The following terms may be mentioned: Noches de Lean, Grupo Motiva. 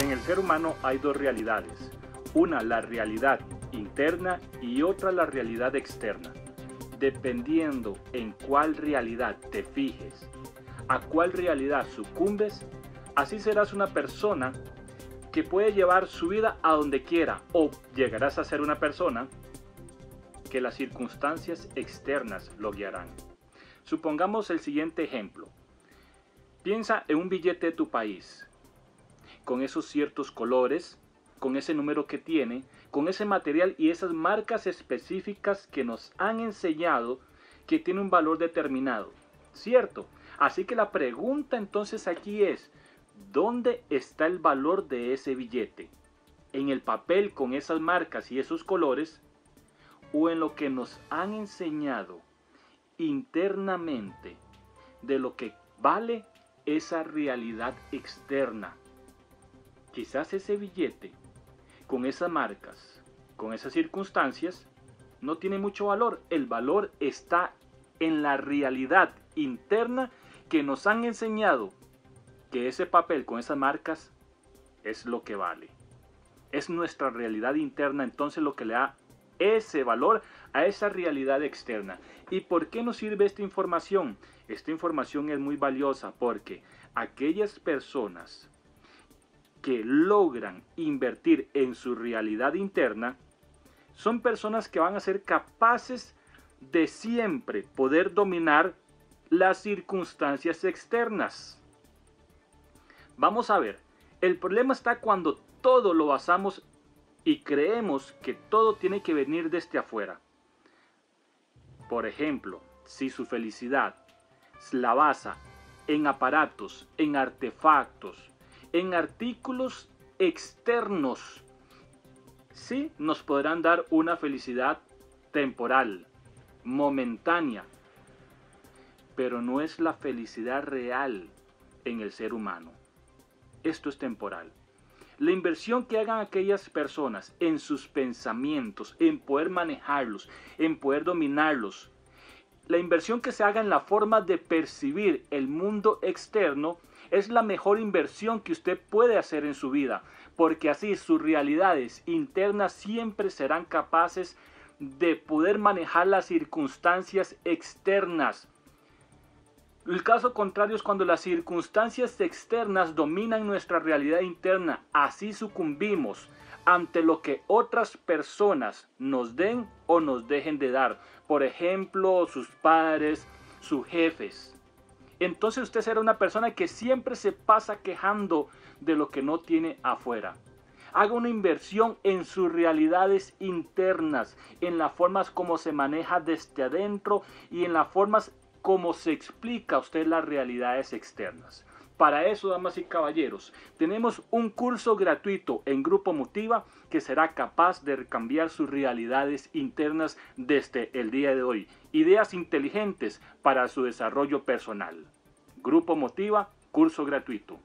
En el ser humano hay dos realidades, una la realidad interna y otra la realidad externa. Dependiendo en cuál realidad te fijes, a cuál realidad sucumbes, así serás una persona que puede llevar su vida a donde quiera, o llegarás a ser una persona que las circunstancias externas lo guiarán. Supongamos el siguiente ejemplo. Piensa en un billete de tu país, con esos ciertos colores, con ese número que tiene, con ese material y esas marcas específicas que nos han enseñado que tiene un valor determinado, ¿cierto? Así que la pregunta entonces aquí es, ¿dónde está el valor de ese billete? ¿En el papel con esas marcas y esos colores? ¿O en lo que nos han enseñado internamente de lo que vale esa realidad externa? Quizás ese billete, con esas marcas, con esas circunstancias, no tiene mucho valor. El valor está en la realidad interna que nos han enseñado que ese papel con esas marcas es lo que vale. Es nuestra realidad interna entonces lo que le da ese valor a esa realidad externa. ¿Y por qué nos sirve esta información? Esta información es muy valiosa porque aquellas personas que logran invertir en su realidad interna son personas que van a ser capaces de siempre poder dominar las circunstancias externas. Vamos a ver, el problema está cuando todo lo basamos y creemos que todo tiene que venir desde afuera. Por ejemplo, si su felicidad la basa en aparatos, en artefactos, en artículos externos, sí nos podrán dar una felicidad temporal, momentánea, pero no es la felicidad real en el ser humano. Esto es temporal. La inversión que hagan aquellas personas en sus pensamientos, en poder manejarlos, en poder dominarlos, la inversión que se haga en la forma de percibir el mundo externo es la mejor inversión que usted puede hacer en su vida, porque así sus realidades internas siempre serán capaces de poder manejar las circunstancias externas. El caso contrario es cuando las circunstancias externas dominan nuestra realidad interna. Así sucumbimos ante lo que otras personas nos den o nos dejen de dar. Por ejemplo, sus padres, sus jefes. Entonces usted será una persona que siempre se pasa quejando de lo que no tiene afuera. Haga una inversión en sus realidades internas, en las formas como se maneja desde adentro y en las formas como se explica a usted las realidades externas. Para eso, damas y caballeros, tenemos un curso gratuito en Grupo Motiva que será capaz de cambiar sus realidades internas desde el día de hoy. Ideas inteligentes para su desarrollo personal. Grupo Motiva, curso gratuito.